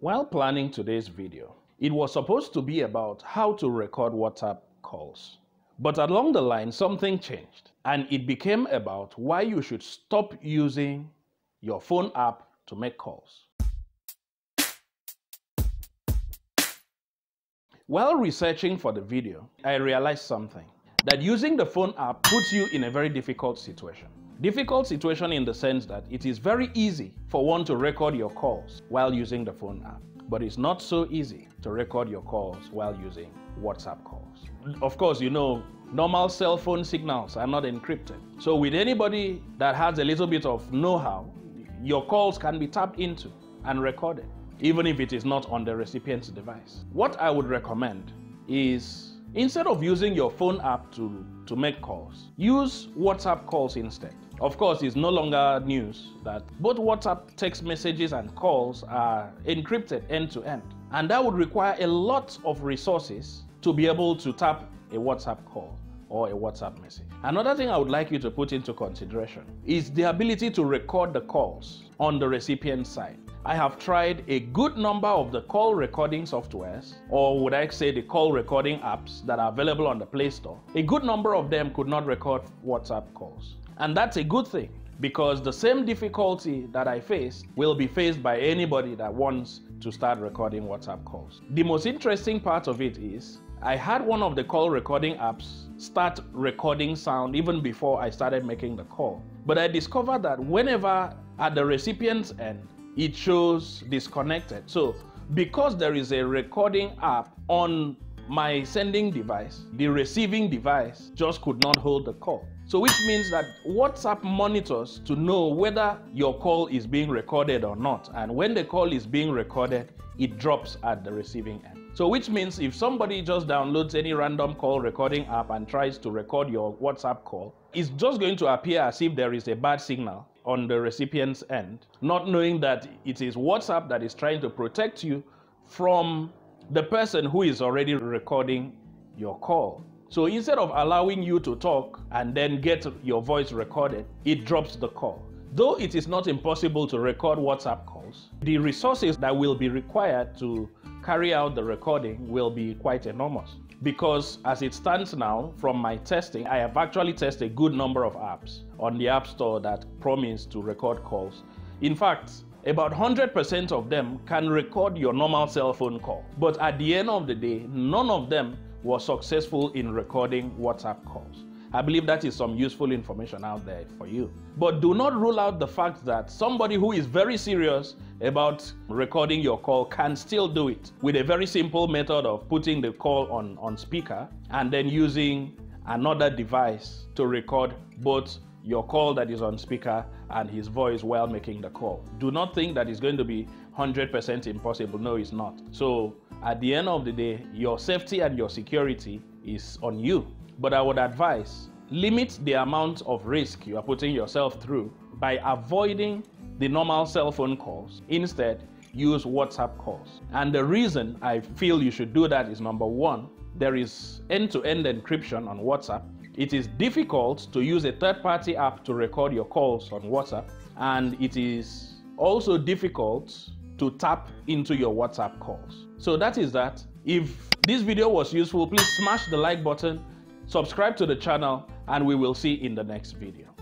While planning today's video, it was supposed to be about how to record WhatsApp calls. But along the line, something changed, and it became about why you should stop using your phone app to make calls. While researching for the video, I realized something, that using the phone app puts you in a very difficult situation. Difficult situation in the sense that it is very easy for one to record your calls while using the phone app, but it's not so easy to record your calls while using WhatsApp calls. Of course, you know, normal cell phone signals are not encrypted. So with anybody that has a little bit of know-how, your calls can be tapped into and recorded, even if it is not on the recipient's device. What I would recommend is, instead of using your phone app to make calls, use WhatsApp calls instead. Of course, it's no longer news that both WhatsApp text messages and calls are encrypted end to end. And that would require a lot of resources to be able to tap a WhatsApp call or a WhatsApp message. Another thing I would like you to put into consideration is the ability to record the calls on the recipient side. I have tried a good number of the call recording softwares, or would I say the call recording apps that are available on the Play Store. A good number of them could not record WhatsApp calls. And that's a good thing, because the same difficulty that I faced will be faced by anybody that wants to start recording WhatsApp calls. The most interesting part of it is, I had one of the call recording apps start recording sound even before I started making the call. But I discovered that whenever at the recipient's end, it shows disconnected. So because there is a recording app on my sending device, the receiving device just could not hold the call. So which means that WhatsApp monitors to know whether your call is being recorded or not. And when the call is being recorded, it drops at the receiving end. So which means if somebody just downloads any random call recording app and tries to record your WhatsApp call, it's just going to appear as if there is a bad signal on the recipient's end, not knowing that it is WhatsApp that is trying to protect you from the person who is already recording your call. So instead of allowing you to talk and then get your voice recorded, it drops the call. Though it is not impossible to record WhatsApp calls, the resources that will be required to carry out the recording will be quite enormous. Because as it stands now, from my testing, I have actually tested a good number of apps on the App Store that promise to record calls. In fact, about 100% of them can record your normal cell phone call. But at the end of the day, none of them were successful in recording WhatsApp calls. I believe that is some useful information out there for you. But do not rule out the fact that somebody who is very serious about recording your call can still do it with a very simple method of putting the call on speaker and then using another device to record both your call that is on speaker and his voice while making the call. Do not think that it's going to be 100% impossible. No, it's not. So at the end of the day, your safety and your security is on you. But I would advise, limit the amount of risk you are putting yourself through by avoiding the normal cell phone calls. Instead, use WhatsApp calls. And the reason I feel you should do that is, number one, there is end-to-end encryption on WhatsApp. It is difficult to use a third-party app to record your calls on WhatsApp. And it is also difficult to tap into your WhatsApp calls. So that is that. If this video was useful, please smash the like button, subscribe to the channel, and we will see in the next video.